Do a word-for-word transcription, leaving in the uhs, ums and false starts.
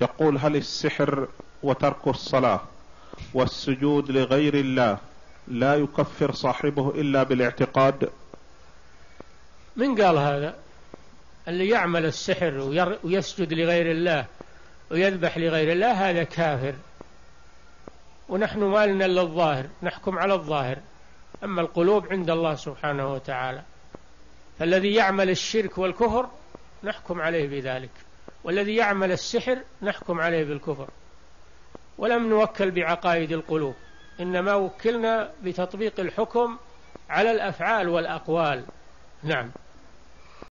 يقول: هل السحر وترك الصلاة والسجود لغير الله لا يكفر صاحبه إلا بالاعتقاد؟ من قال هذا؟ اللي يعمل السحر ويسجد لغير الله ويذبح لغير الله هذا كافر، ونحن ما لنا إلا الظاهر، نحكم على الظاهر، أما القلوب عند الله سبحانه وتعالى. فالذي يعمل الشرك والكفر نحكم عليه بذلك، والذي يعمل السحر نحكم عليه بالكفر. ولم نوكل بعقائد القلوب، إنما وكلنا بتطبيق الحكم على الأفعال والأقوال. نعم.